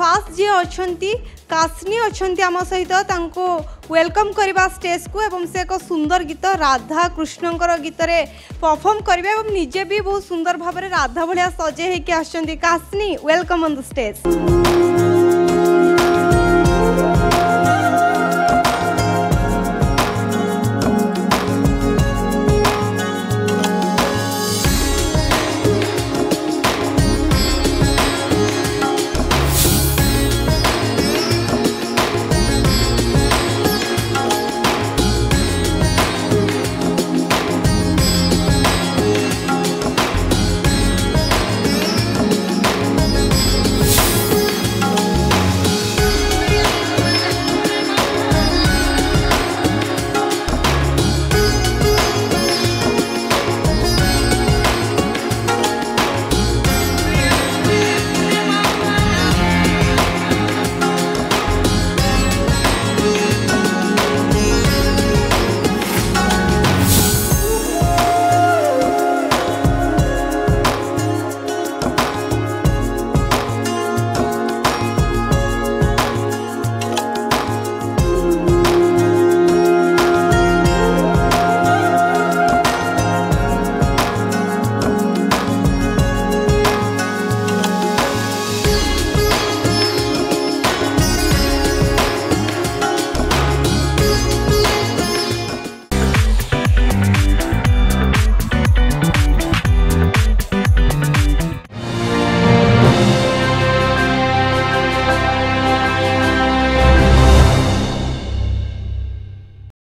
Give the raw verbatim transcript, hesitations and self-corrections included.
Fast जी अच्छी काश्नी अच्छा आम सहित वेलकम करवा स्टेज को एवं से एक सुंदर गीत राधा कृष्ण गीत परफॉर्म करेंगे एवं निजे भी बहुत सुंदर भाव में राधा भाया सजे होकर आसनी वेलकम ऑन द स्टेज।